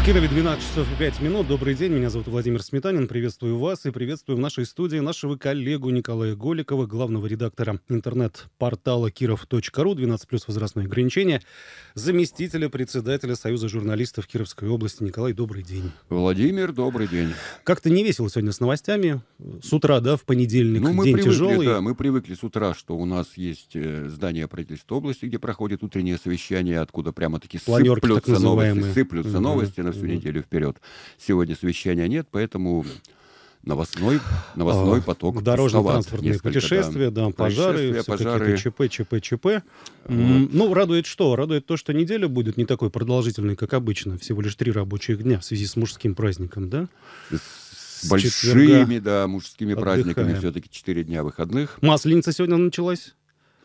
В Кирове 12:05. Добрый день, меня зовут Владимир Сметанин. Приветствую вас и приветствую в нашей студии нашего коллегу Николая Голикова, главного редактора интернет-портала Kirov.ru, 12+ возрастные ограничения, заместителя председателя Союза журналистов Кировской области. Николай, добрый день. Владимир, добрый день. Как-то не весело сегодня с новостями. С утра, да, в понедельник, день тяжелый. Да, мы привыкли с утра, что у нас есть здание правительства области, где проходит утреннее совещание, откуда прямо-таки сыплются новости на всю неделю вперед. Сегодня совещания нет, поэтому новостной поток. Дорожно-транспортные путешествия, да, пожары. ЧП. Ну, радует что? Радует то, что неделя будет не такой продолжительной, как обычно. Всего лишь 3 рабочих дня в связи с мужским праздником, да? С большими, да, мужскими праздниками. Все-таки 4 дня выходных. Масленица сегодня началась.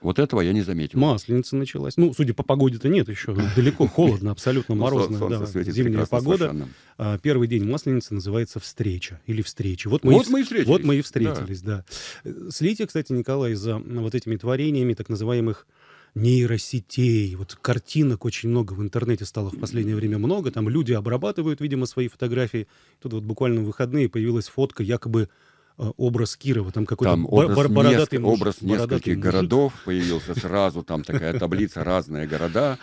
Вот этого я не заметил. Масленица началась. Ну, судя по погоде-то нет еще. Далеко, холодно, абсолютно морозно. Да, зимняя погода. Совершенно. Первый день масленицы называется «Встреча» или «Встречи». Вот мы и встретились, да. Следите, кстати, Николай, за вот этими творениями так называемых нейросетей. Вот картинок очень много в интернете стало в последнее время много. Там люди обрабатывают, видимо, свои фотографии. Тут вот буквально в выходные появилась фотка якобы образ Кирова, там какой-то бородатый мужик. Образ нескольких городов появился сразу, там такая таблица, разные города.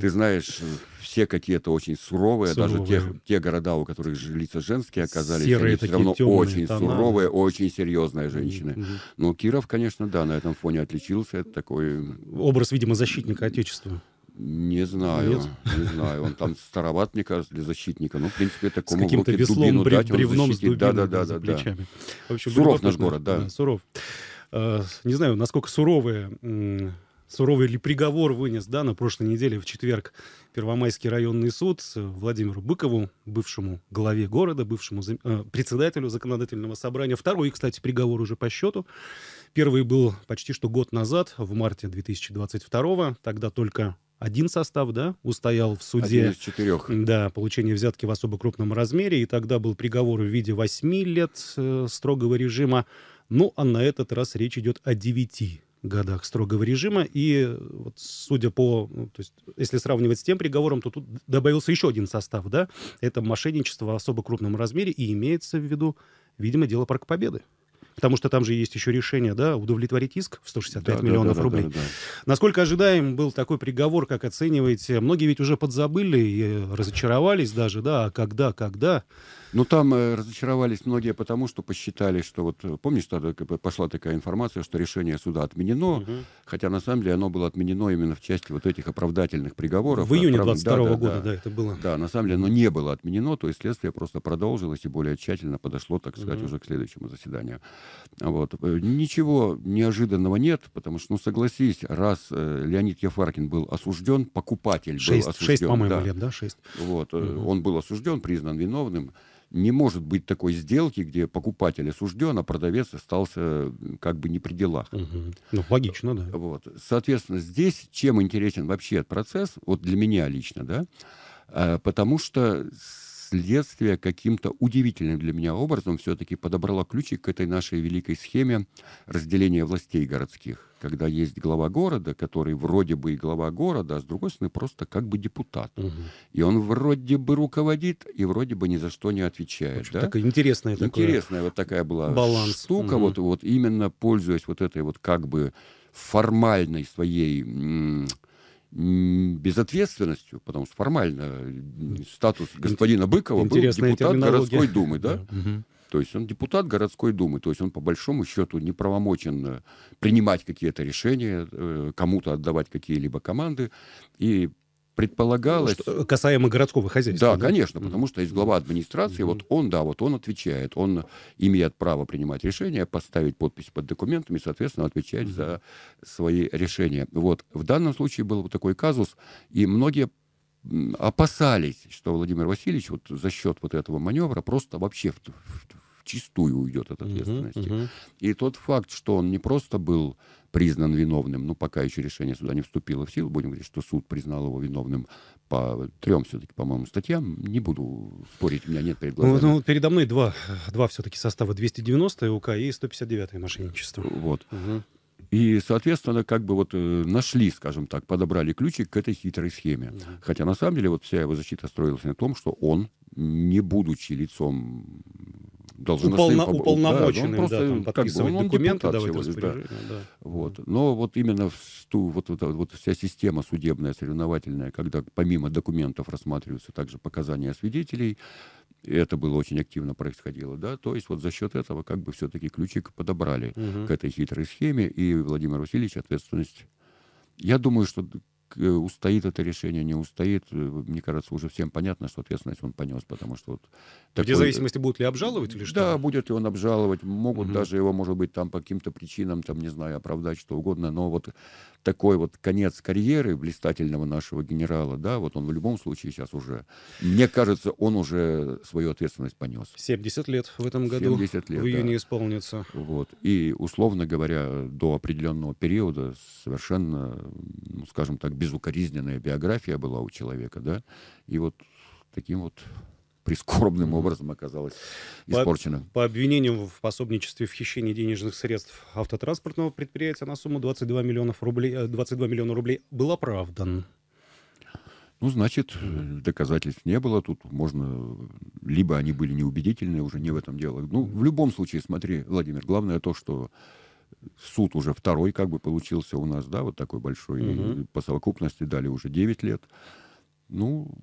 Ты знаешь, все какие-то очень суровые, даже те города, у которых лица женские оказались, они все равно очень суровые, очень серьезные женщины. Но Киров, конечно, да, на этом фоне отличился. Это такой... Образ, видимо, защитника Отечества. Не знаю. Он там староват, мне кажется, для защитника. Ну, в принципе, такому... С каким-то веслом, бревном с дубиной, за плечами. В общем, суров наш город, да. Суров. Не знаю, насколько суровый ли приговор вынес, да, на прошлой неделе в четверг Первомайский районный суд Владимиру Быкову, бывшему главе города, бывшему председателю законодательного собрания. Второй, кстати, приговор уже по счету. Первый был почти что год назад, в марте 2022-го. Тогда только... Один состав, да, устоял в суде. Один из 4. Да, получение взятки в особо крупном размере. И тогда был приговор в виде 8 лет строгого режима. Ну, а на этот раз речь идет о 9 годах строгого режима. И вот, судя по... То есть, если сравнивать с тем приговором, то тут добавился еще один состав, да. Это мошенничество в особо крупном размере. И имеется в виду, видимо, дело Парка Победы. Потому что там же есть еще решение, да, удовлетворить иск в 165 миллионов рублей. Да. Насколько ожидаем был такой приговор, как оцениваете? Многие ведь уже подзабыли и разочаровались даже, да, а когда? Ну, там разочаровались многие потому, что посчитали, что вот, помнишь, тогда пошла такая информация, что решение суда отменено, хотя на самом деле оно было отменено именно в части вот этих оправдательных приговоров. В июне 22-го года это было. Да, на самом деле оно не было отменено, то есть следствие просто продолжилось и более тщательно подошло, так сказать, уже к следующему заседанию. Вот. Ничего неожиданного нет, потому что, ну, согласись, раз Леонид Ефаркин был осужден, покупатель был осужден. 6, по-моему, да. лет, да, 6. Вот. Он был осужден, признан виновным. Не может быть такой сделки, где покупатель осужден, а продавец остался как бы не при делах. Ну, логично, да. Вот. Соответственно, здесь чем интересен вообще процесс, вот для меня лично, да, потому что... Следствие каким-то удивительным для меня образом все-таки подобрало ключик к этой нашей великой схеме разделения властей городских. Когда есть глава города, который вроде бы и глава города, а с другой стороны просто как бы депутат. И он вроде бы руководит и вроде бы ни за что не отвечает. Да? Такая интересная вот такая была баланс. Штука. Вот именно пользуясь вот этой вот как бы формальной своей... безответственностью, потому что формально статус господина Быкова был депутат городской думы, да? То есть он депутат городской думы, то есть он по большому счету неправомочен принимать какие-то решения, кому-то отдавать какие-либо команды, и предполагалось... Что касаемо городского хозяйства. Да, конечно, потому что есть глава администрации, вот он отвечает, он имеет право принимать решения, поставить подпись под документами, соответственно, отвечать за свои решения. Вот, в данном случае был вот такой казус, и многие опасались, что Владимир Васильевич вот за счет вот этого маневра просто вообще вчистую уйдет от ответственности. И тот факт, что он не просто был признан виновным, ну, пока еще решение суда не вступило в силу, будем говорить, что суд признал его виновным по 3 все-таки, по-моему, статьям, не буду спорить, у меня нет перед глазами. Ну, передо мной два все-таки состава, 290 УК и 159 мошенничество. Вот. И, соответственно, как бы вот нашли, скажем так, подобрали ключик к этой хитрой схеме. Хотя, на самом деле, вот вся его защита строилась на том, что он, не будучи лицом должностным... Уполномоченным, да, он подписывать документы, давать распоряжение. Да. Вот. Но вот именно вот вся система судебная, соревновательная, когда помимо документов рассматриваются также показания свидетелей, это было очень активно происходило, да, то есть вот за счет этого как бы все-таки ключик подобрали к этой хитрой схеме, и Владимир Васильевич ответственность. Я думаю, что устоит это решение, не устоит, мне кажется, уже всем понятно, что ответственность он понес, потому что... Вот такой... Вне зависимости, будут ли обжаловать или что? Да, будет ли он обжаловать, могут даже его, может быть, там по каким-то причинам, там, не знаю, оправдать, что угодно, но вот такой вот конец карьеры блистательного нашего генерала, да, вот он в любом случае сейчас уже, мне кажется, он уже свою ответственность понес. 70 лет в этом году, 70 лет, в июне исполнится. Вот, и, условно говоря, до определенного периода совершенно, ну, скажем так, безукоризненная биография была у человека, да, и вот таким вот прискорбным образом оказалось испорчено. По обвинению в пособничестве в хищении денежных средств автотранспортного предприятия на сумму 22 миллиона рублей был оправдан. Ну, значит, доказательств не было. Тут можно... Либо они были неубедительны, уже не в этом дело. Ну, в любом случае, смотри, Владимир, главное то, что суд уже второй как бы получился у нас, да, вот такой большой. По совокупности дали уже 9 лет. Ну...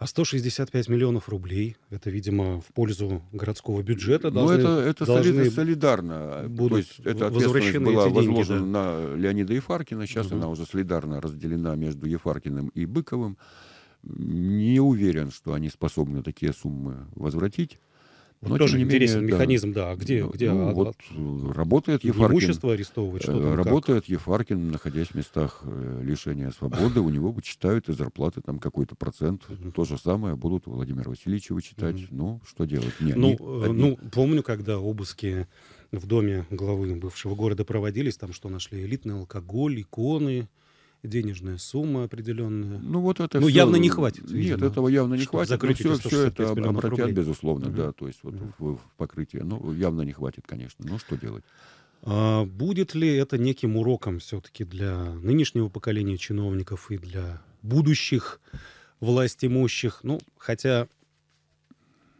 А 165 миллионов рублей, это, видимо, в пользу городского бюджета должны... Ну, это солидарно. То есть эта ответственность была возложена на Леонида Ефаркина. Сейчас она уже солидарно разделена между Ефаркиным и Быковым. Не уверен, что они способны такие суммы возвратить. Но тоже интересен механизм, да. Где ну, вот работает Ефаркин. Имущество арестовывать, что работает как? Ефаркин, находясь в местах лишения свободы, у него вычитают из зарплаты там какой-то процент. То же самое будут у Владимира Васильевича вычитать. Ну, что делать? Ну, помню, когда обыски в доме главы бывшего города проводились, там что нашли? Элитный алкоголь, иконы... Денежная сумма определенная. Ну, вот это все... явно не хватит. Видимо. Нет, этого явно не хватит. Все это обратят, безусловно, да, то есть вот в покрытие. Ну, явно не хватит, конечно. Но что делать? А будет ли это неким уроком все-таки для нынешнего поколения чиновников и для будущих властимущих? Ну, хотя...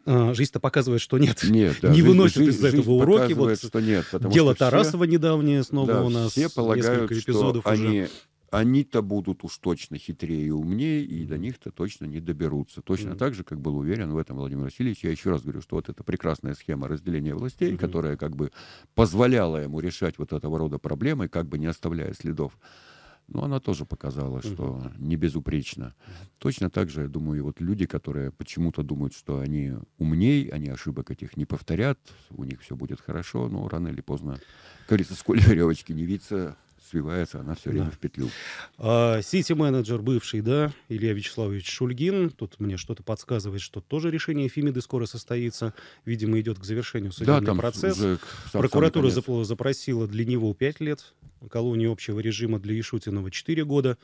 Жизнь-то показывает, что нет. Не выносят из этого уроки. Дело Тарасова недавнее снова у нас. Все полагают, что они-то будут уж точно хитрее и умнее, и до них-то точно не доберутся. Точно так же, как был уверен в этом Владимир Васильевич. Я еще раз говорю, что вот эта прекрасная схема разделения властей, которая как бы позволяла ему решать вот этого рода проблемы, как бы не оставляя следов, но она тоже показала, что не безупречно. Точно так же, я думаю, и вот люди, которые почему-то думают, что они умней, они ошибок этих не повторят, у них все будет хорошо, но рано или поздно, как говорится, сколь веревочки не виться, свивается она все время в петлю. Сити-менеджер бывший, да, Илья Вячеславович Шульгин, тут мне что-то подсказывает, что тоже решение Фемиды скоро состоится, видимо, идет к завершению судебный процесс. Прокуратура запросила для него 5 лет, колонию общего режима для Ишутинова 4 года.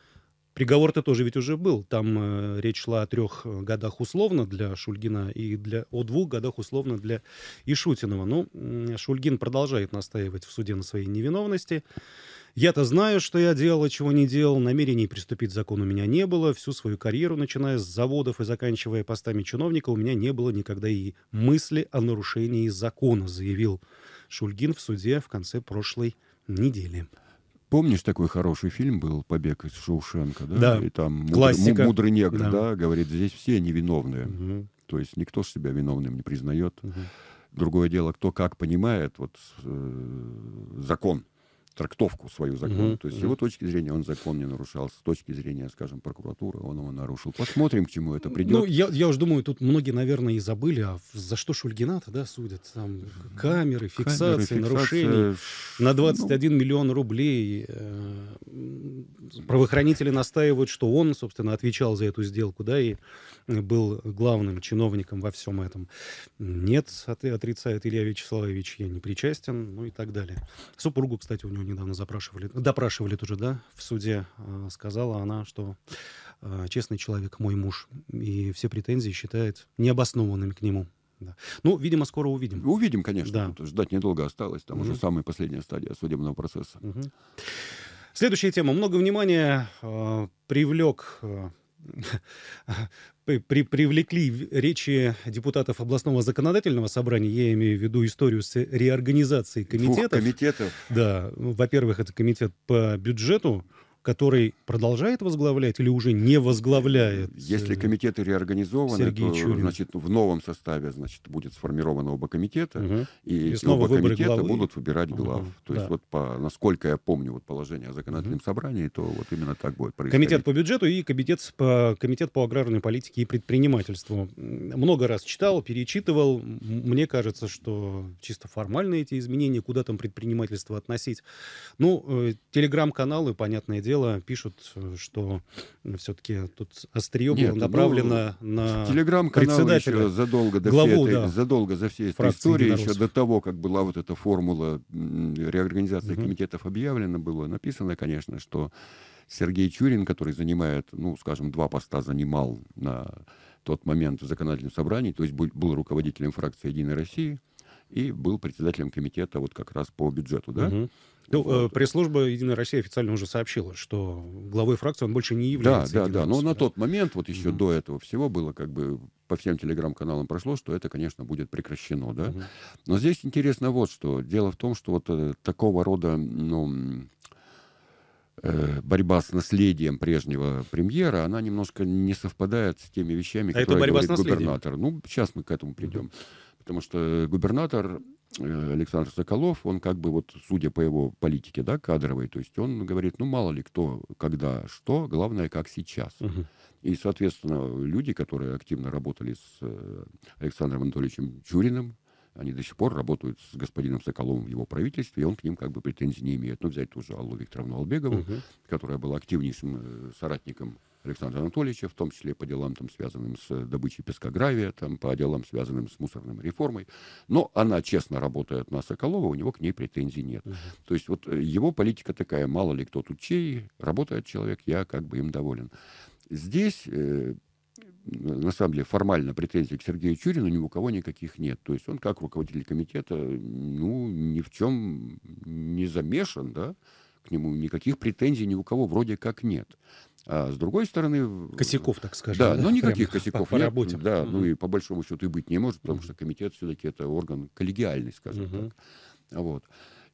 Приговор-то тоже ведь уже был. Там речь шла о 3 годах условно для Шульгина и о 2 годах условно для Ишутинова. Но Шульгин продолжает настаивать в суде на своей невиновности. «Я-то знаю, что я делал и чего не делал. Намерений приступить к закону у меня не было. Всю свою карьеру, начиная с заводов и заканчивая постами чиновника, у меня не было никогда и мысли о нарушении закона», заявил Шульгин в суде в конце прошлой недели. Помнишь, такой хороший фильм был «Побег из Шоушенка», да? Да. И там мудрый негр, да, говорит, здесь все невиновные. То есть никто себя виновным не признает. Другое дело, кто как понимает вот, закон, трактовку свою закона. То есть с его точки зрения он закон не нарушал. С точки зрения, скажем, прокуратуры он его нарушил. Посмотрим, к чему это придет. Ну, я уж думаю, тут многие, наверное, и забыли, а за что Шульгина-то, да, судят? Там камеры, фиксации, нарушения. На 21 миллион рублей правоохранители настаивают, что он, собственно, отвечал за эту сделку, да, и был главным чиновником во всем этом. Нет, отрицает Илья Вячеславович, я не причастен, ну и так далее. Супругу, кстати, у него недавно допрашивали тоже, да, в суде. Сказала она, что честный человек, мой муж, и все претензии считает необоснованными к нему. Да. Ну, видимо, скоро увидим. Увидим, конечно. Да. Тут ждать недолго осталось. Там уже самая последняя стадия судебного процесса. Следующая тема. Много внимания привлекли речи депутатов областного законодательного собрания, я имею в виду историю с реорганизацией комитетов. Двух комитетов. Да. Во-первых, это комитет по бюджету, который продолжает возглавлять или уже не возглавляет? Если комитеты реорганизованы, Сергей Чурин, значит, в новом составе, значит, будет сформировано оба комитета, и снова оба комитета будут выбирать глав. То есть, вот насколько я помню вот положение о законодательном собрании, то вот именно так будет происходить. Комитет по бюджету и комитет по аграрной политике и предпринимательству. Много раз читал, перечитывал. Мне кажется, что чисто формально эти изменения, куда там предпринимательство относить. Ну, телеграм-каналы, понятное дело, пишут, что все-таки тут острие было направлено на председателя, задолго за всей этой историей, еще до того, как была вот эта формула реорганизации комитетов объявлена, было написано, конечно, что Сергей Чурин, который занимает, ну, скажем, два поста занимал на тот момент в законодательном собрании, то есть был руководителем фракции «Единой России» и был председателем комитета вот как раз по бюджету, да? Ну, пресс-служба «Единой России» официально уже сообщила, что главой фракции он больше не является. Да. Но на тот момент, вот еще до этого всего, было как бы по всем телеграм-каналам прошло, что это, конечно, будет прекращено, да. Но здесь интересно вот что. Дело в том, что вот такого рода, ну, борьба с наследием прежнего премьера, она немножко не совпадает с теми вещами, которые говорит губернатор. Ну, сейчас мы к этому придем. Потому что губернатор Александр Соколов, он как бы вот, судя по его политике, да, кадровой, то есть он говорит, ну, мало ли кто, когда, что, главное, как сейчас. И, соответственно, люди, которые активно работали с Александром Анатольевичем Чуриным, они до сих пор работают с господином Соколовым в его правительстве, и он к ним как бы претензий не имеет. Ну, взять тоже Аллу Викторовну Албегову, которая была активнейшим соратником Александра Анатольевича, в том числе по делам, там, связанным с добычей пескогравия, там, по делам, связанным с мусорной реформой. Но она честно работает на Соколова, у него к ней претензий нет. То есть вот его политика такая, мало ли кто тут чей, работает человек, я как бы им доволен. Здесь, на самом деле, формально претензий к Сергею Чурину ни у кого никаких нет. То есть он как руководитель комитета, ну, ни в чем не замешан, да? К нему никаких претензий ни у кого вроде как нет. А с другой стороны... Косяков, так скажем. Да, но никаких косяков по работе. Да, ну и по большому счету и быть не может, потому что комитет все-таки это орган коллегиальный, скажем так. Вот.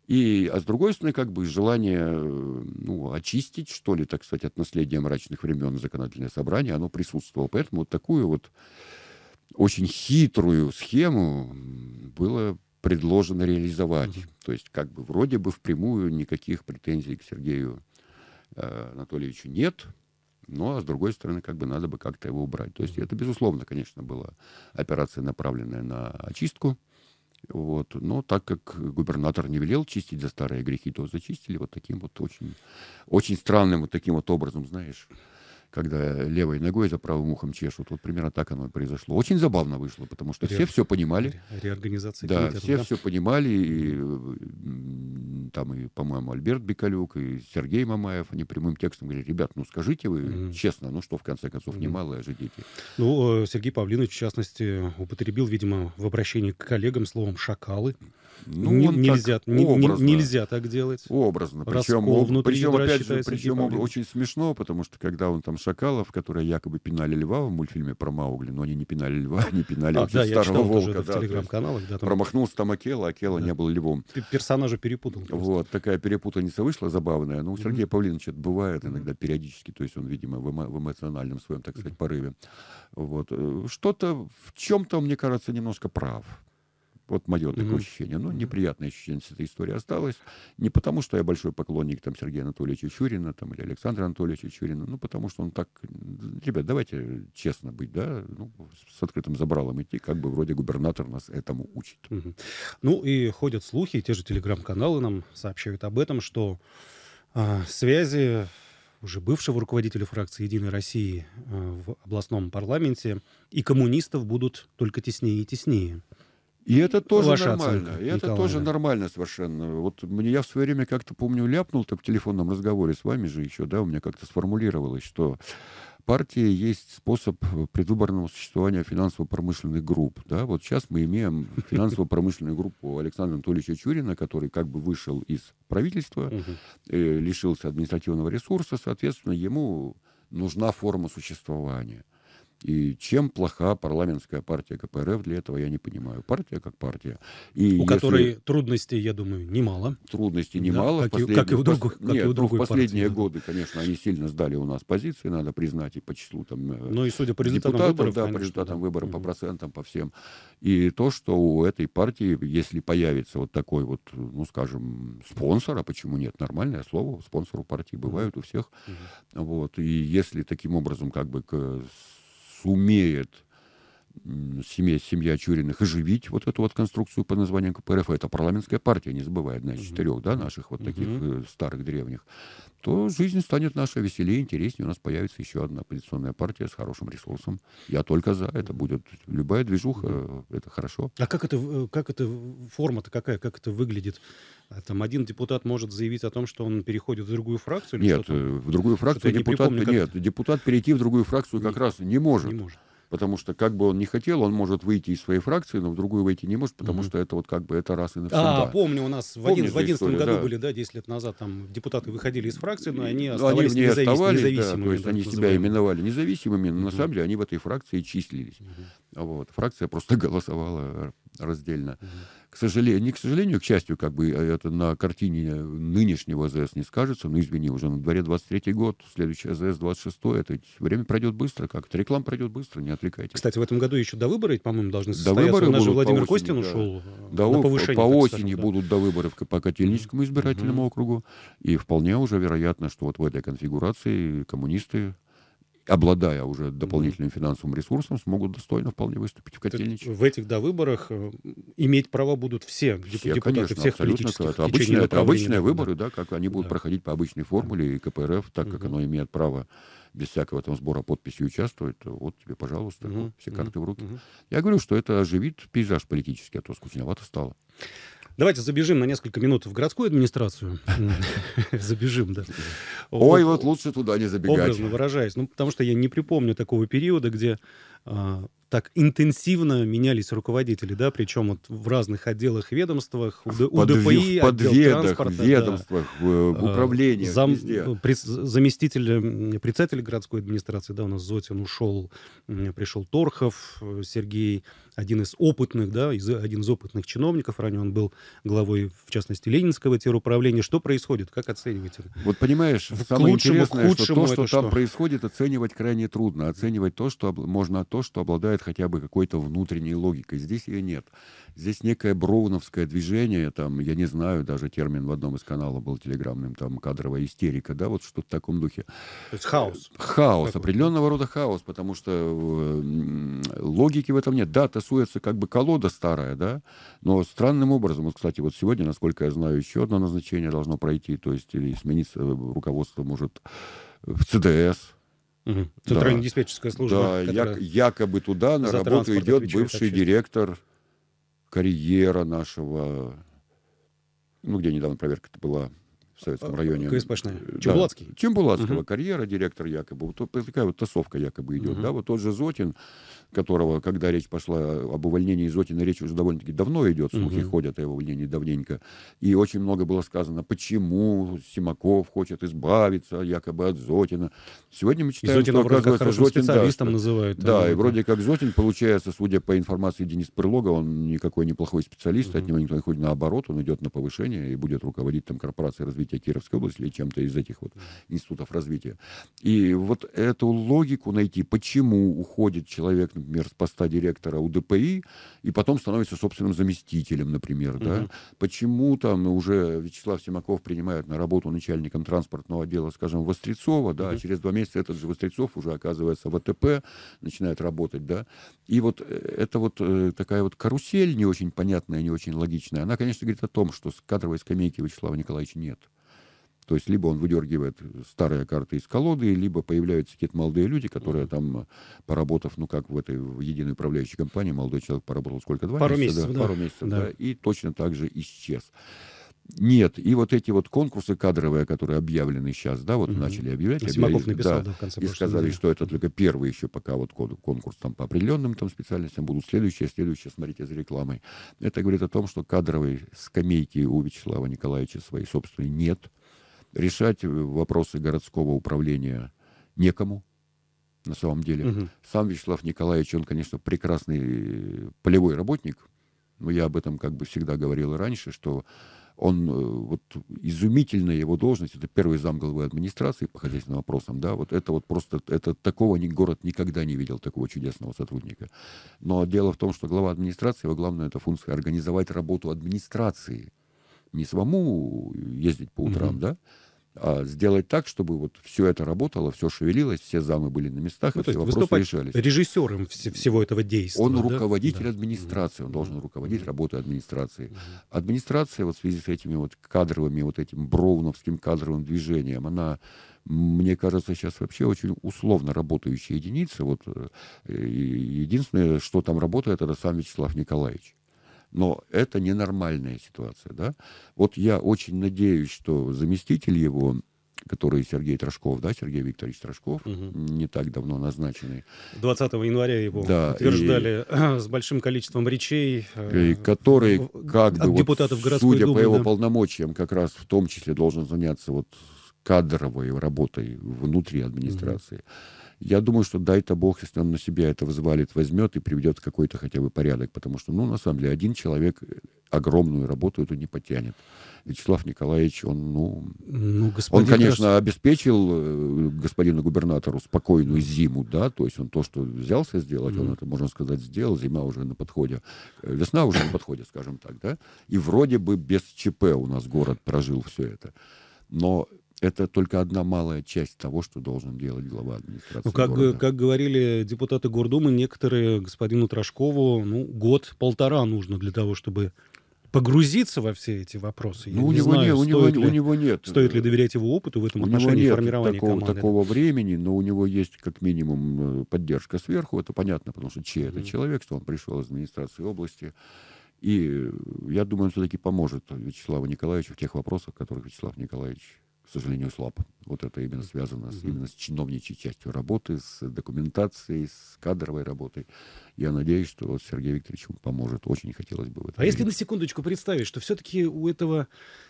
А с другой стороны, как бы желание, ну, очистить, что ли, так сказать, от наследия мрачных времен законодательное собрание, оно присутствовало. Поэтому вот такую вот очень хитрую схему было предложено реализовать. То есть как бы вроде бы впрямую никаких претензий к Сергею Анатольевичу нет, но, с другой стороны, как бы надо бы как-то его убрать. То есть это, безусловно, конечно, была операция, направленная на очистку. Вот. Но так как губернатор не велел чистить за старые грехи, то зачистили вот таким вот очень странным вот таким вот образом, знаешь, когда левой ногой за правым ухом чешут. Вот примерно так оно и произошло. Очень забавно вышло, потому что все все понимали. Реорганизация комитета. Да, все все понимали. И, там, и, по-моему, Альберт Бикалюк, и Сергей Мамаев, они прямым текстом говорили, ребят, ну скажите вы честно, ну что, в конце концов, немалые же дети. Ну, Сергей Павлинович, в частности, употребил, видимо, в обращении к коллегам словом «шакалы». Ну, нельзя так делать. Образно. Причем опять же, очень смешно, потому что когда он там шакалов, которые якобы пинали льва в мультфильме про Маугли, но они не пинали льва, они пинали старого волка. Промахнулся там Акела, Акела не был львом. Персонажа перепутал. Вот, такая перепутаница вышла забавная. Но у Сергея Павлиновича это бывает иногда периодически, то есть он, видимо, в эмоциональном своем, так сказать, порыве. Вот. Что-то в чем-то, мне кажется, немножко прав. Вот мое такое ощущение. Ну, неприятное ощущение с этой историей осталось. Не потому, что я большой поклонник там Сергея Анатольевича Чурина там, или Александра Анатольевича Чурина, ну, потому что он так... Ребят, давайте честно быть, да? Ну, с открытым забралом идти, как бы вроде губернатор нас этому учит. Ну, и ходят слухи, те же телеграм-каналы нам сообщают об этом, что связи уже бывшего руководителя фракции «Единой России» в областном парламенте и коммунистов будут только теснее и теснее. И это тоже нормально. И это тоже нормально совершенно. Вот мне, я в свое время как-то, помню, ляпнул-то в телефонном разговоре с вами же еще, да, у меня как-то сформулировалось, что партии есть способ предвыборного существования финансово-промышленных групп. Да? Вот сейчас мы имеем финансово-промышленную группу Александра Анатольевича Чурина, который как бы вышел из правительства, лишился административного ресурса, соответственно, ему нужна форма существования. И чем плоха парламентская партия КПРФ, для этого я не понимаю. Партия как партия. И у которой трудностей, я думаю, немало. Трудностей немало. Как и у другой партии. В последние годы, конечно, они сильно сдали у нас позиции, надо признать, и по числу там, ну, и судя по результатам депутатов, выборов, да, конечно, по результатам выборов, по процентам, по всем. И то, что у этой партии, если появится вот такой вот, ну, скажем, спонсор, а почему нет, нормальное слово, спонсор у партии бывает у всех. Вот. И если таким образом как бы... сумеет семья Чуриных оживить вот эту вот конструкцию под названием КПРФ, это парламентская партия, не забывая, одна из четырех, да, наших вот таких старых, древних, то жизнь станет наша веселее, интереснее, у нас появится еще одна оппозиционная партия с хорошим ресурсом. Я только за, это будет любая движуха, это хорошо. А как это форма-то какая, как это выглядит? Там один депутат может заявить о том, что он переходит в другую фракцию? Или нет, в другую фракцию депутат, депутат перейти в другую фракцию как раз не может. Потому что, как бы он ни хотел, он может выйти из своей фракции, но в другую выйти не может, потому что это вот как бы это раз и навсегда. А, помню, у нас в 2011 году были, да, 10 лет назад, там депутаты выходили из фракции, но они оставались независимыми. Да, то есть они себя именовали независимыми, но на самом деле они в этой фракции числились. Вот, фракция просто голосовала раздельно. К сожалению, не к сожалению, к счастью, как бы это на картине нынешнего АЗС не скажется, но извини, уже на дворе 23-й год, следующий АЗС 26-й, это время пройдет быстро, как-то реклама пройдет быстро, не отвлекайтесь. Кстати, в этом году еще до выборов, по-моему, должны состояться. У нас же Владимир Костин ушел на повышение. По осени будут до выборов по Котельническому избирательному округу, и вполне уже вероятно, что вот в этой конфигурации коммунисты, обладая уже дополнительным финансовым ресурсом, смогут достойно вполне выступить в Котельниче. В этих довыборах иметь права будут все депутаты, конечно, всех политических течений. Это обычные выборы, да, как они будут проходить по обычной формуле, и КПРФ, так как оно имеет право без всякого там сбора подписей участвует, вот тебе, пожалуйста, вот, все карты в руки. Я говорю, что это оживит пейзаж политический, а то скучновато стало. Давайте забежим на несколько минут в городскую администрацию. Забежим, да. Ой, вот лучше туда не забегать. Образно выражаясь. Ну, потому что я не припомню такого периода, где так интенсивно менялись руководители, да, причем вот в разных отделах, ведомствах, УДПИ, ведомствах, в управлении, заместитель председателя городской администрации, да, у нас Зотин ушел, пришел Торхов Сергей, один из опытных чиновников, ранее он был главой, в частности, Ленинского теруправления. Что происходит, как оцениваете? Вот понимаешь, самое интересное, что то, что там происходит, оценивать крайне трудно, оценивать то, что можно, то, что обладает хотя бы какой-то внутренней логикой. Здесь ее нет. Здесь некое броуновское движение, там, я не знаю, даже термин в одном из каналов был телеграммным, там, кадровая истерика, да, вот что-то в таком духе. То есть хаос. Хаос, определенного рода хаос, потому что логики в этом нет. Да, тасуется как бы колода старая, да, но странным образом, вот, кстати, вот сегодня, насколько я знаю, еще одно назначение должно пройти, то есть или смениться руководство может в ЦДС, Центрально-диспетчерская служба. Да, якобы туда на работу идет бывший директор карьера нашего, ну, где недавно проверка-то была в Советском районе. КСПшная. Да. Чембулацкий. Чембулацкого карьера, директор якобы. Вот такая вот тасовка якобы идет. Да? Вот тот же Зотин, которого, когда речь пошла об увольнении Зотина, речь уже довольно-таки давно идет, слухи ходят о его увольнении давненько. И очень много было сказано, почему Симаков хочет избавиться якобы от Зотина. Сегодня мы читаем, что, оказывается, Зотин... специалистом называют. Да, и вроде как Зотин, получается, судя по информации Дениса Перлога, он никакой неплохой специалист, от него никто не ходит, наоборот, он идет на повышение и будет руководить там корпорацией развития Кировской области или чем-то из этих вот институтов развития. И вот эту логику найти, почему уходит человек, например, с поста директора УДПИ, и потом становится собственным заместителем, например. Да? Почему там уже Вячеслав Симаков принимает на работу начальником транспортного отдела, скажем, Вострецова, да, а через 2 месяца этот же Вострецов уже оказывается в АТП, начинает работать. Да? И вот это вот такая вот карусель не очень понятная, не очень логичная. Она, конечно, говорит о том, что кадровой скамейки Вячеслава Николаевича нет. То есть либо он выдергивает старые карты из колоды, либо появляются какие-то молодые люди, которые там, поработав, ну как в этой единой управляющей компании, молодой человек поработал сколько? 2 месяца? Пару месяцев, да. И точно так же исчез. Нет. И вот эти вот конкурсы кадровые, которые объявлены сейчас, да, вот начали объявлять. Симаков написал, да, в конце прошлого. И сказали, что это только первый еще пока вот конкурс там по определенным там специальностям будут. Следующие, смотрите за рекламой. Это говорит о том, что кадровой скамейки у Вячеслава Николаевича своей собственной нет. Решать вопросы городского управления некому. На самом деле. Сам Вячеслав Николаевич, он, конечно, прекрасный полевой работник. Но я об этом как бы всегда говорил и раньше, что он, вот изумительная его должность, это первый замглавы администрации по хозяйственным вопросам, да, вот это вот просто, это такого город никогда не видел, такого чудесного сотрудника. Но дело в том, что глава администрации, его главная эта функция — организовать работу администрации. Не самому ездить по утрам, да, а сделать так, чтобы вот все это работало, все шевелилось, все замы были на местах, ну, и все вопросы решались. Режиссером всего этого действия. Он руководитель администрации, он должен руководить работой администрации. Администрация вот в связи с этими вот кадровыми, вот этим броуновским кадровым движением, она, мне кажется, сейчас вообще очень условно работающая единица. Вот, единственное, что там работает, это сам Вячеслав Николаевич. Но это ненормальная ситуация, да? Вот я очень надеюсь, что заместитель его, который Сергей Трошков, да, Сергей Викторович Трошков, не так давно назначенный. 20 января его утверждали с большим количеством речей. И который, как бы, вот, судя по его полномочиям, как раз в том числе должен заняться вот кадровой работой внутри администрации. Я думаю, что дай-то бог, если он на себя это взвалит, возьмет и приведет какой-то хотя бы порядок. Потому что, ну, на самом деле, один человек огромную работу эту не потянет. Вячеслав Николаевич, он, он, конечно, обеспечил господину губернатору спокойную зиму, да, то есть он то, что взялся сделать, он это, можно сказать, сделал, зима уже на подходе, весна уже на подходе, скажем так, да, и вроде бы без ЧП у нас город прожил все это. Но это только одна малая часть того, что должен делать глава администрации. Ну, как говорили депутаты Гордумы, некоторые господину Трошкову, ну, год-полтора нужно для того, чтобы погрузиться во все эти вопросы. Я у него нет. Стоит ли доверять его опыту в этом отношении формирования команды? Такого времени, но у него есть как минимум поддержка сверху, это понятно, потому что чей это человек, что он пришел из администрации области. И я думаю, он все-таки поможет Вячеславу Николаевичу в тех вопросах, в которых Вячеслав Николаевич, к сожалению, слаб. Вот это именно связано именно с чиновничьей частью работы, с документацией, с кадровой работой. Я надеюсь, что вот Сергей Викторович поможет. Очень хотелось бы в этом. А если на секундочку представить, что все-таки у этого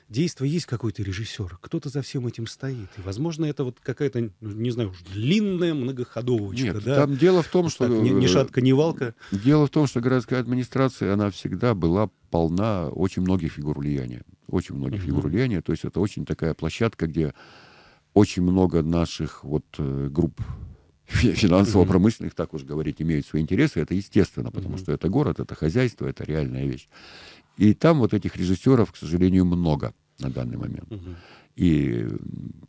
действия есть какой-то режиссер, кто-то за всем этим стоит. И, возможно, это вот какая-то, не знаю, уж длинная многоходовочка. Нет, да? Там дело в том, что... Ни шатка, ни валка. Дело в том, что городская администрация, она всегда была полна очень многих фигур влияния. Очень многих фигур влияния. То есть это очень такая площадка, где очень много наших вот групп финансово-промышленных, так уж говорить, имеют свои интересы. Это естественно, потому что это город, это хозяйство, это реальная вещь. И там вот этих режиссеров, к сожалению, много на данный момент. И,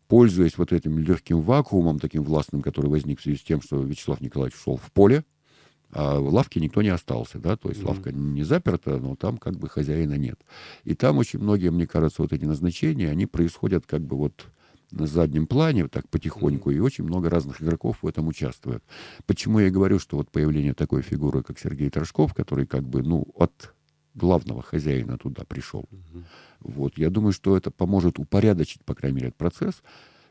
пользуясь вот этим легким вакуумом, таким властным, который возник в связи с тем, что Вячеслав Николаевич ушел в поле, а в лавке никто не остался, да, то есть лавка не заперта, но там как бы хозяина нет. И там очень многие, мне кажется, вот эти назначения, они происходят как бы вот на заднем плане, вот так потихоньку, и очень много разных игроков в этом участвует. Почему я говорю, что вот появление такой фигуры, как Сергей Трошков, который как бы, ну, от главного хозяина туда пришел, вот, я думаю, что это поможет упорядочить, по крайней мере, этот процесс,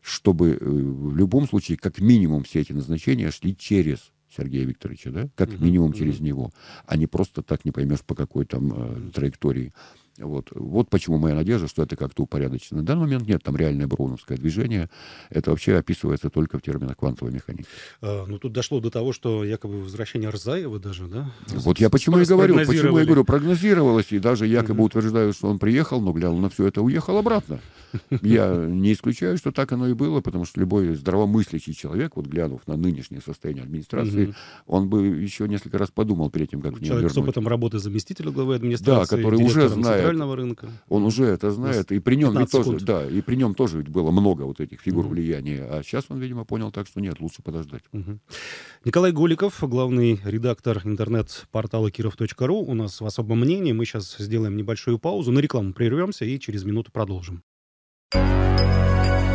чтобы в любом случае, как минимум, все эти назначения шли через Сергея Викторовича, да, как минимум через него, а не просто так, не поймешь, по какой там траектории. Вот. Вот почему моя надежда, что это как-то упорядочено. На данный момент нет, там реальное броуновское движение. Это вообще описывается только в терминах квантовой механики. Ну, тут дошло до того, что якобы возвращение Арзаева даже, да? Вот я почему я говорю, прогнозировалось, и даже якобы утверждаю, что он приехал, но глянул на все это, уехал обратно. Я не исключаю, что так оно и было, потому что любой здравомыслящий человек, вот глянув на нынешнее состояние администрации, он бы еще несколько раз подумал перед тем, как в нее вернуть. Человек с опытом работы заместителя главы администрации. Да, который уже знает. Рынка. Он уже это знает, и при нем тоже, да, и при нем тоже ведь было много вот этих фигур влияния, а сейчас он, видимо, понял так, что нет, лучше подождать. Николай Голиков, главный редактор интернет-портала Kirov.ru, у нас в особом мнении. Мы сейчас сделаем небольшую паузу, на рекламу прервемся и через минуту продолжим.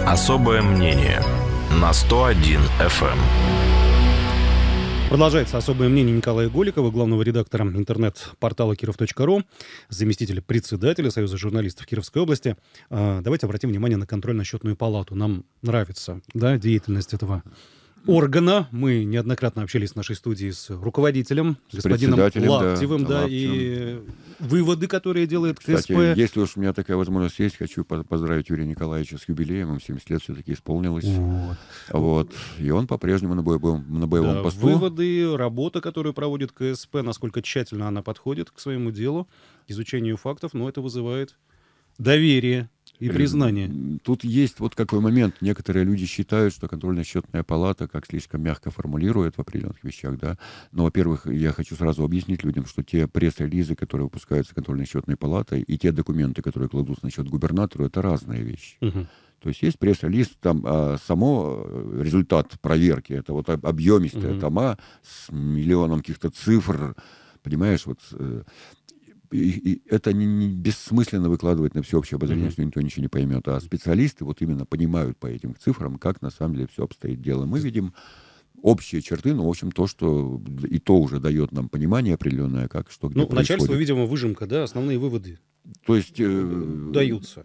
Особое мнение на 101 FM. Продолжается особое мнение Николая Голикова, главного редактора интернет-портала Kirov.ru, заместителя председателя Союза журналистов Кировской области. Давайте обратим внимание на контрольно-счетную палату. Нам нравится, да, деятельность этого органа. Мы неоднократно общались в нашей студии с руководителем, господином Лаптевым, и выводы, которые делает КСП. Кстати, если уж у меня такая возможность есть, хочу поздравить Юрия Николаевича с юбилеем. Ему 70 лет все-таки исполнилось. Вот. И он по-прежнему на боевом посту. Выводы, работа, которую проводит КСП, насколько тщательно она подходит к своему делу, изучению фактов, но это вызывает доверие и признание. Тут есть вот какой момент. Некоторые люди считают, что контрольно-счетная палата как слишком мягко формулирует в определенных вещах, да. Но, во-первых, я хочу сразу объяснить людям, что те пресс-релизы, которые выпускаются контрольно-счетной палатой, и те документы, которые кладутся на счет губернатору, это разные вещи. То есть есть пресс-релиз, там само результат проверки, это вот объемистые тома с миллионом каких-то цифр, понимаешь, вот... И это не бессмысленно выкладывать на всеобщее обозрение, что никто ничего не поймет. А специалисты вот именно понимают по этим цифрам, как на самом деле все обстоит дело. Мы видим общие черты, но, в общем, то, что и то уже дает нам понимание определенное, как, что, где происходит. Начальство, видимо, выжимка, да, основные выводы. То есть... даются.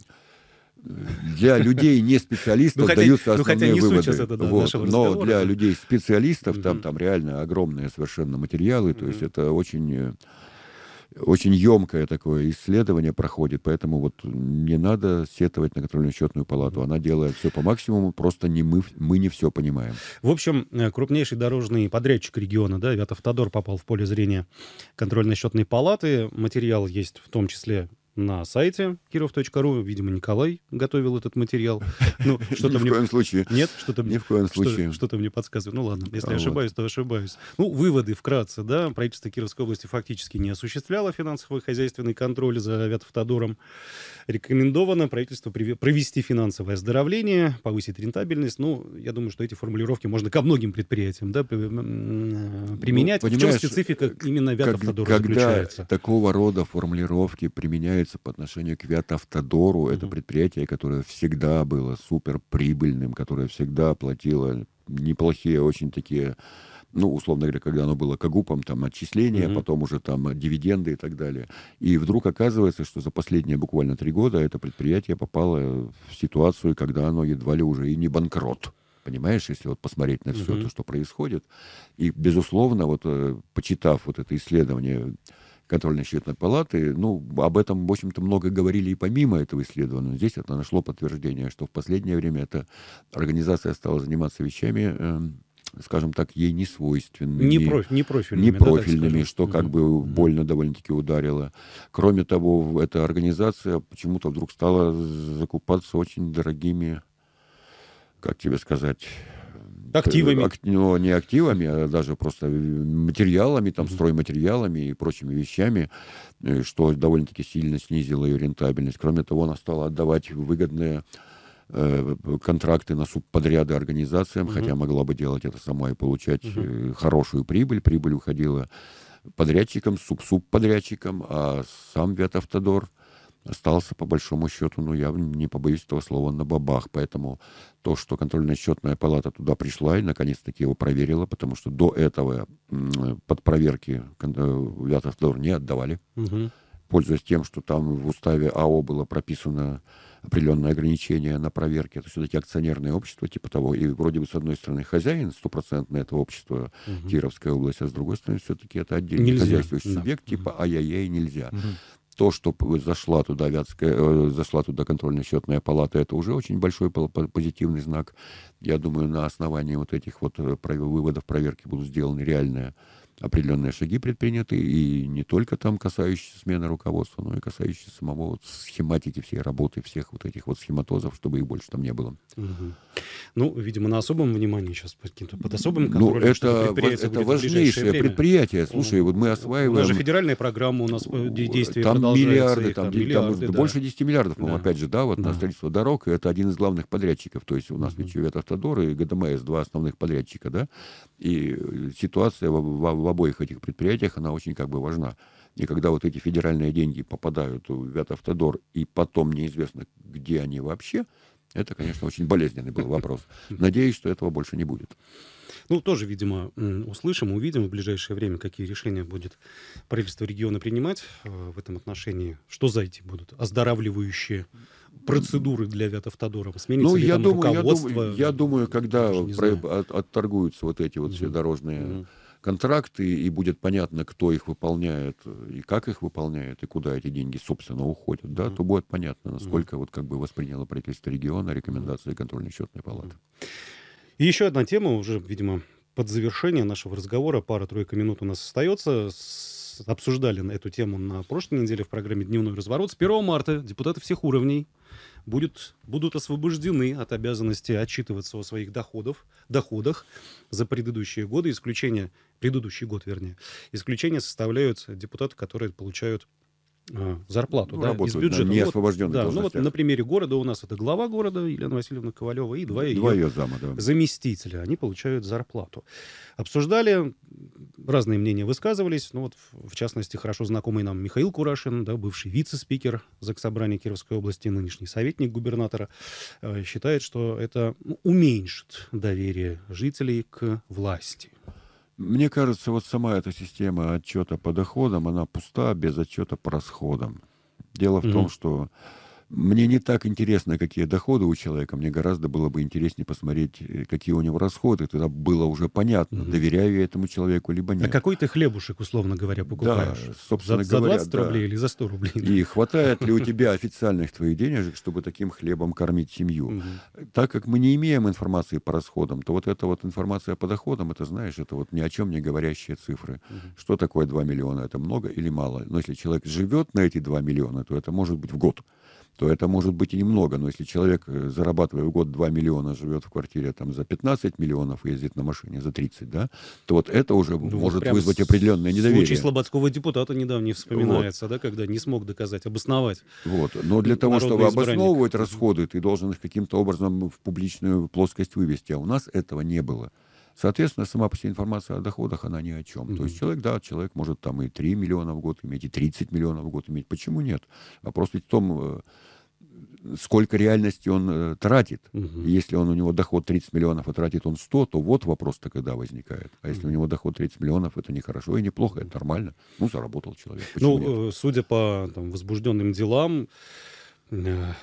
Для людей не специалистов даются основные выводы. Но для людей специалистов там реально огромные совершенно материалы. То есть это очень... Очень емкое такое исследование проходит, поэтому вот не надо сетовать на контрольно-счетную палату. Она делает все по максимуму, просто мы не все понимаем. В общем, крупнейший дорожный подрядчик региона, да, Вятавтодор, попал в поле зрения контрольно-счетной палаты. Материал есть в том числе на сайте Kirov.ru. Видимо, Николай готовил этот материал. Ну, что-то ни в коем случае. Нет, что-то мне подсказывает. Ну ладно, если ошибаюсь, то ошибаюсь. Ну, выводы вкратце, да. Правительство Кировской области фактически не осуществляло финансовый и хозяйственный контроль за Вятавтодором. Рекомендовано правительству провести финансовое оздоровление, повысить рентабельность. Ну, я думаю, что эти формулировки можно ко многим предприятиям, да, применять. Ну, в чем специфика именно Вятавтодора заключается? Когда такого рода формулировки применяют по отношению к Вятавтодору, это предприятие, которое всегда было суперприбыльным, которое всегда платило неплохие, очень такие, ну, условно говоря, когда оно было КГУПом, там, отчисления, потом уже там дивиденды и так далее. И вдруг оказывается, что за последние буквально 3 года это предприятие попало в ситуацию, когда оно едва ли уже и не банкрот. Понимаешь, если вот посмотреть на все это, что происходит. И, безусловно, вот почитав вот это исследование контрольно-счетной палаты, ну, об этом, в общем-то, много говорили и помимо этого исследования. Здесь это нашло подтверждение, что в последнее время эта организация стала заниматься вещами, скажем так, ей не свойственными. Непрофильными, да, что как бы больно довольно-таки ударило. Кроме того, эта организация почему-то вдруг стала закупаться очень дорогими, как тебе сказать... Активами. Но не активами, а даже просто материалами, там, стройматериалами и прочими вещами, что довольно-таки сильно снизило ее рентабельность. Кроме того, она стала отдавать выгодные контракты на субподряды организациям, хотя могла бы делать это сама и получать хорошую прибыль. Прибыль уходила подрядчикам, субподрядчикам, а сам Вятавтодор остался, по большому счету, ну, я не побоюсь этого слова, на бабах. Поэтому то, что контрольно-счетная палата туда пришла и, наконец-таки, его проверила, потому что до этого под проверки Вятавтодор не отдавали, пользуясь тем, что там в уставе АО было прописано определенное ограничение на проверки. Это все-таки акционерное общество, типа того. И вроде бы, с одной стороны, хозяин стопроцентно этого общества, Кировская область, а с другой стороны, все-таки это отдельный хозяйствующий субъект, типа ай-яй-яй, нельзя. То, что зашла туда контрольно-счетная палата, это уже очень большой позитивный знак. Я думаю, на основании вот этих вот выводов проверки будут сделаны реальные определенные шаги предприняты, и не только там касающиеся смены руководства, но и касающиеся самого вот схематики всей работы, всех вот этих вот схематозов, чтобы их больше там не было. Ну, видимо, на особом внимании сейчас под особым контролем. Ну, это важнейшее предприятие. Слушай, вот мы осваиваем... Даже федеральная программа у нас действия продолжается. Там миллиарды, да. Больше 10 миллиардов, по-моему, опять же, да, вот на строительство дорог, это один из главных подрядчиков. То есть у нас ведь Вятавтодор и ГДМС, 2 основных подрядчика, да, и ситуация в обоих этих предприятиях, она очень как бы важна. И когда вот эти федеральные деньги попадают в Вятавтодор, и потом неизвестно, где они вообще, это, конечно, очень болезненный был вопрос. Надеюсь, что этого больше не будет. Ну, тоже, видимо, услышим, увидим в ближайшее время, какие решения будет правительство региона принимать в этом отношении. Что за эти будут оздоравливающие процедуры для Вятавтодора? Ну, я думаю, когда отторгуются вот эти вот все дорожные контракты, и будет понятно, кто их выполняет, и как их выполняет, и куда эти деньги, собственно, уходят, да, то будет понятно, насколько вот как бы восприняло правительство региона рекомендации контрольно-счетной палаты. И еще одна тема, уже, видимо, под завершение нашего разговора, пара-тройка минут у нас остается. Обсуждали эту тему на прошлой неделе в программе «Дневной разворот». С 1 марта депутаты всех уровней будут освобождены от обязанности отчитываться о своих доходах за предыдущие годы. Исключение составляют депутаты, которые получают зарплату, да, из бюджета. Не освобожденные должности. Ну вот на примере города у нас это глава города Елена Васильевна Ковалева и два ее зама, да, заместителя. Они получают зарплату. Обсуждали, разные мнения высказывались. Ну вот, в частности, хорошо знакомый нам Михаил Курашин, да, бывший вице-спикер Заксобрания Кировской области, нынешний советник губернатора, считает, что это уменьшит доверие жителей к власти. Мне кажется, вот сама эта система отчета по доходам, она пуста, без отчета по расходам. Дело в том, что мне не так интересно, какие доходы у человека, мне гораздо было бы интереснее посмотреть, какие у него расходы. Тогда было уже понятно, доверяю я этому человеку, либо нет. А какой ты хлебушек, условно говоря, покупаешь? Да, собственно говоря, за 20 рублей или за 100 рублей? И хватает ли у тебя официальных твоих денежек, чтобы таким хлебом кормить семью? Так как мы не имеем информации по расходам, то вот эта вот информация по доходам, это, знаешь, это вот ни о чем не говорящие цифры. Что такое 2 миллиона? Это много или мало? Но если человек живет на эти 2 миллиона, то это может быть в год, то это может быть и немного. Но если человек, зарабатывая в год 2 миллиона, живет в квартире там, за 15 миллионов, ездит на машине за 30, да, то вот это уже может вызвать определенное недоверие. Случай слободского депутата недавно не вспоминается, да, когда не смог доказать, обосновать. Вот. Но для того, чтобы обосновывать расходы, ты должен их каким-то образом в публичную плоскость вывести. А у нас этого не было. Соответственно, сама по себе информация о доходах, она ни о чем. То есть человек может там и 3 миллиона в год иметь, и 30 миллионов в год иметь. Почему нет? Вопрос ведь в том, сколько реальности он тратит. Если у него доход 30 миллионов, а тратит он 100, то вот вопрос тогда возникает. А если у него доход 30 миллионов, это нехорошо и неплохо, это нормально. Ну, заработал человек. Почему нет? Судя по возбужденным делам,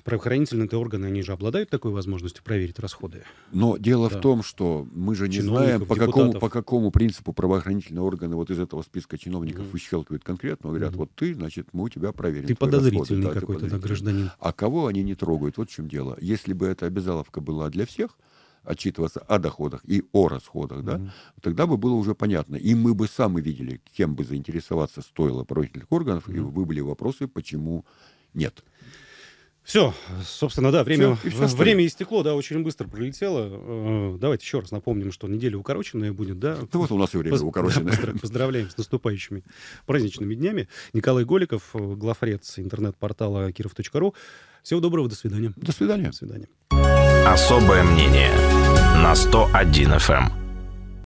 правоохранительные органы, они же обладают такой возможностью проверить расходы. Но дело в том, что мы же не знаем, по какому принципу правоохранительные органы вот из этого списка чиновников выщелкивают конкретно, говорят, вот ты, значит, мы у тебя проверим. Ты подозрительный какой-то гражданин. А кого они не трогают? Вот в чем дело. Если бы эта обязаловка была для всех, отчитываться о доходах и о расходах, да, тогда бы было уже понятно. И мы бы сами видели, кем бы заинтересоваться стоило правоохранительных органов, и вы были вопросы, почему нет. Все, собственно, да, время истекло, да, очень быстро пролетело. Давайте еще раз напомним, что неделя укороченная будет, да. Да вот у нас и время укороченное. Да, поздравляем с наступающими праздничными днями. Николай Голиков, главред интернет-портала Kirov.ru. Всего доброго, до свидания. До свидания. Особое мнение на 101 FM.